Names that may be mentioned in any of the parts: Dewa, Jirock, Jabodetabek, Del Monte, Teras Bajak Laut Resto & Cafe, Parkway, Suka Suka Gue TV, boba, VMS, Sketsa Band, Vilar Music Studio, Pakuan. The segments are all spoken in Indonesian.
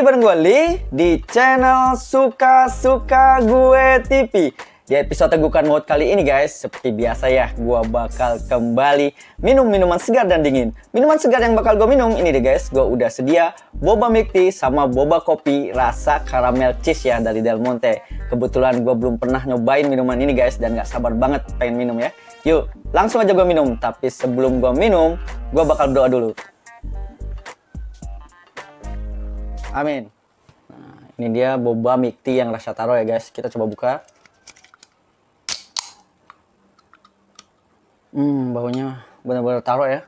Bareng gue Li di channel Suka Suka Gue TV. Di episode Gukan Maut kali ini guys, seperti biasa ya, gue bakal kembali minum minuman segar dan dingin. Minuman segar yang bakal gue minum ini deh guys, gue udah sedia boba milk tea sama boba kopi rasa karamel cheese ya dari Del Monte. Kebetulan gue belum pernah nyobain minuman ini guys, dan gak sabar banget pengen minum ya. Yuk langsung aja gue minum, tapi sebelum gue minum, gue bakal berdoa dulu. Amin. Nah, ini dia boba milk tea yang rasa taro ya guys. Kita coba buka. Baunya benar-benar taro ya.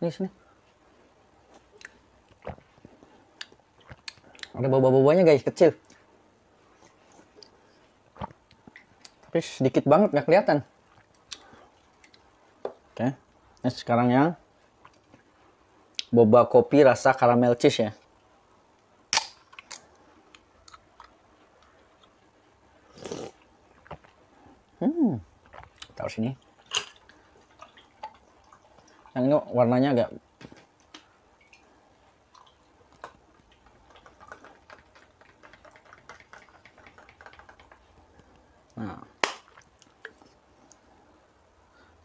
Ini sini. Ada boba-bobanya guys, kecil. Tapi sedikit banget, nggak kelihatan. Oke, nah sekarang yang boba kopi rasa karamel cheese ya. Taruh sini. Yang ini warnanya agak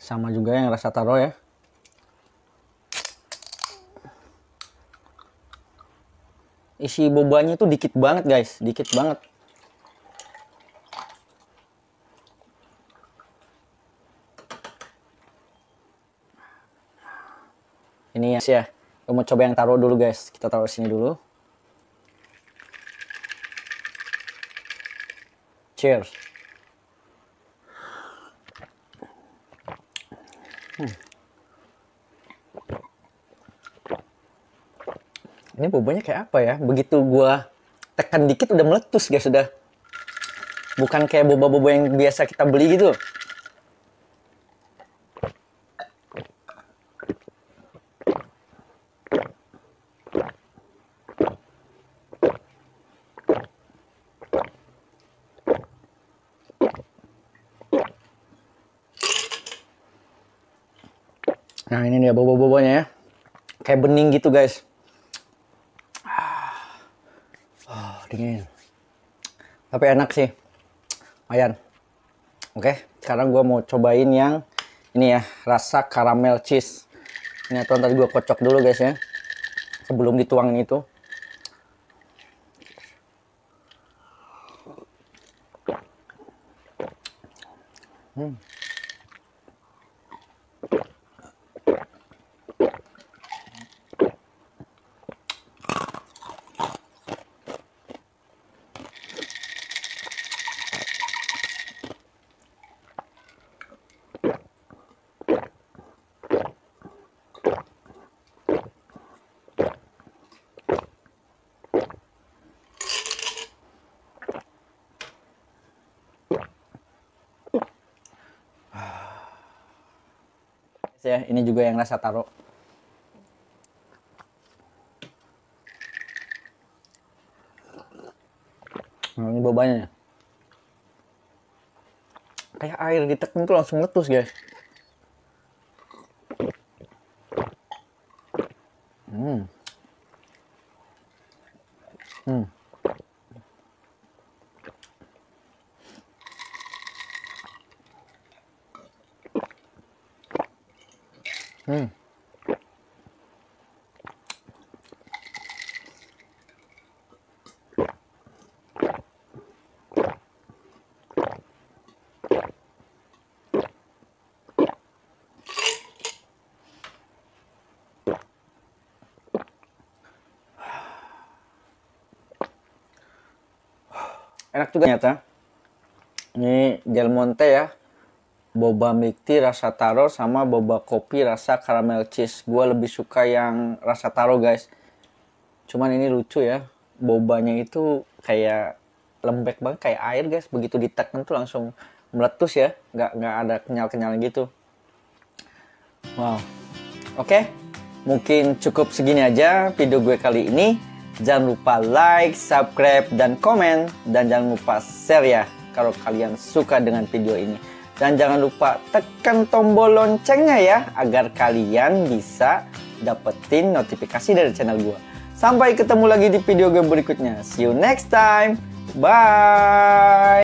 sama juga yang rasa taro ya. Isi bobanya itu dikit banget guys, dikit banget. Ini ya, gue mau coba yang taro dulu guys. Kita taruh sini dulu. Cheers. Ini bobanya kayak apa ya? Begitu gua tekan dikit udah meletus guys, sudah. Bukan kayak boba-boba yang biasa kita beli gitu. Nah ini dia boba-bobanya ya, kayak bening gitu guys. Dingin, tapi enak sih, lumayan. Oke, sekarang gue mau cobain yang ini ya, rasa karamel cheese. Ini tuan tadi gue kocok dulu guys ya, sebelum dituangin itu. Ya, ini juga yang rasa taro. Nah, ini bobanya kayak air ditekan tuh langsung meletus guys. Enak juga ternyata. Ini Del Monte ya, boba milk tea rasa taro sama boba kopi rasa karamel cheese. Gue lebih suka yang rasa taro guys. Cuman ini lucu ya, bobanya itu kayak lembek banget, kayak air guys. Begitu ditekan tuh langsung meletus ya, nggak ada kenyal-kenyal gitu. Wow. Oke, mungkin cukup segini aja video gue kali ini. Jangan lupa like, subscribe, dan komen. Dan jangan lupa share ya kalau kalian suka dengan video ini. Dan jangan lupa tekan tombol loncengnya ya, agar kalian bisa dapetin notifikasi dari channel gue. Sampai ketemu lagi di video gue berikutnya. See you next time. Bye.